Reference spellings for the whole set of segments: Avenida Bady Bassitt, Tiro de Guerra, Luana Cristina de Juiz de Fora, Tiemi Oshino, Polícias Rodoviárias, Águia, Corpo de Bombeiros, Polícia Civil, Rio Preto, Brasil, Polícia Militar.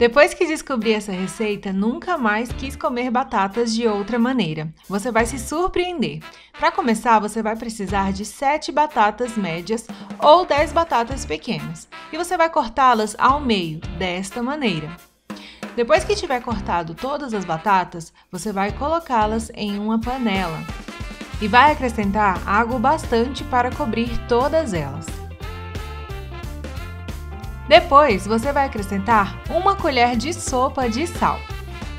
Depois que descobri essa receita, nunca mais quis comer batatas de outra maneira. Você vai se surpreender. Para começar, você vai precisar de 7 batatas médias ou 10 batatas pequenas. E você vai cortá-las ao meio, desta maneira. Depois que tiver cortado todas as batatas, você vai colocá-las em uma panela. E vai acrescentar água bastante para cobrir todas elas. Depois, você vai acrescentar uma colher de sopa de sal.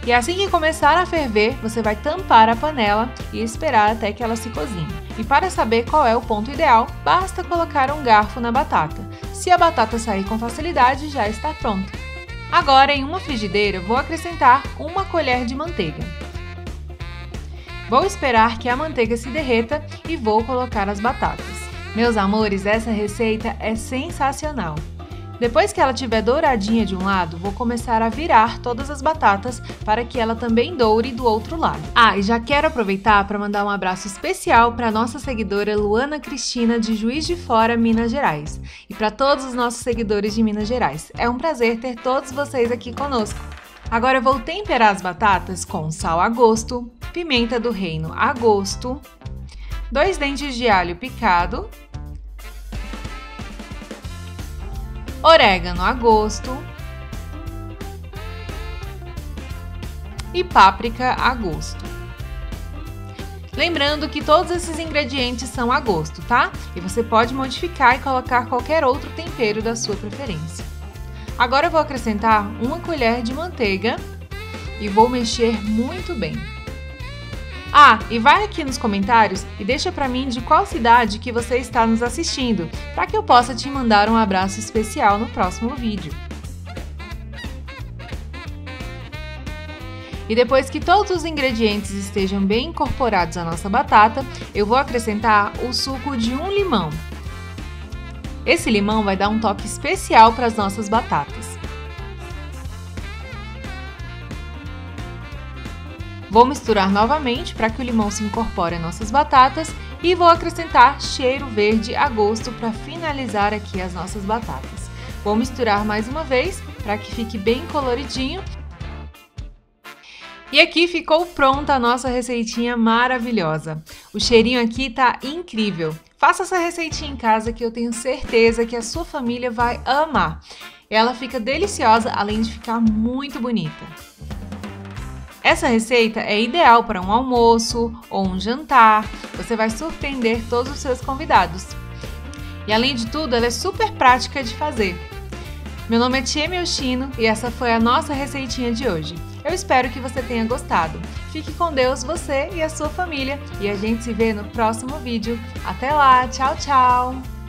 E assim que começar a ferver, você vai tampar a panela e esperar até que ela se cozinhe. E para saber qual é o ponto ideal, basta colocar um garfo na batata. Se a batata sair com facilidade, já está pronta. Agora, em uma frigideira, vou acrescentar uma colher de manteiga. Vou esperar que a manteiga se derreta e vou colocar as batatas. Meus amores, essa receita é sensacional! Depois que ela estiver douradinha de um lado, vou começar a virar todas as batatas para que ela também doure do outro lado. Ah, e já quero aproveitar para mandar um abraço especial para nossa seguidora Luana Cristina de Juiz de Fora, Minas Gerais. E para todos os nossos seguidores de Minas Gerais. É um prazer ter todos vocês aqui conosco. Agora eu vou temperar as batatas com sal a gosto, pimenta do reino a gosto, 2 dentes de alho picado, orégano a gosto e páprica a gosto. Lembrando que todos esses ingredientes são a gosto, tá? E você pode modificar e colocar qualquer outro tempero da sua preferência. Agora eu vou acrescentar uma colher de manteiga e vou mexer muito bem. Ah, e vai aqui nos comentários e deixa pra mim de qual cidade que você está nos assistindo, para que eu possa te mandar um abraço especial no próximo vídeo. E depois que todos os ingredientes estejam bem incorporados à nossa batata, eu vou acrescentar o suco de um limão. Esse limão vai dar um toque especial para as nossas batatas. Vou misturar novamente para que o limão se incorpore às nossas batatas e vou acrescentar cheiro verde a gosto para finalizar aqui as nossas batatas. Vou misturar mais uma vez para que fique bem coloridinho. E aqui ficou pronta a nossa receitinha maravilhosa. O cheirinho aqui tá incrível. Faça essa receitinha em casa que eu tenho certeza que a sua família vai amar. Ela fica deliciosa, além de ficar muito bonita. Essa receita é ideal para um almoço ou um jantar, você vai surpreender todos os seus convidados. E além de tudo, ela é super prática de fazer. Meu nome é Tiemi Oshino e essa foi a nossa receitinha de hoje. Eu espero que você tenha gostado. Fique com Deus, você e a sua família, e a gente se vê no próximo vídeo. Até lá, tchau, tchau!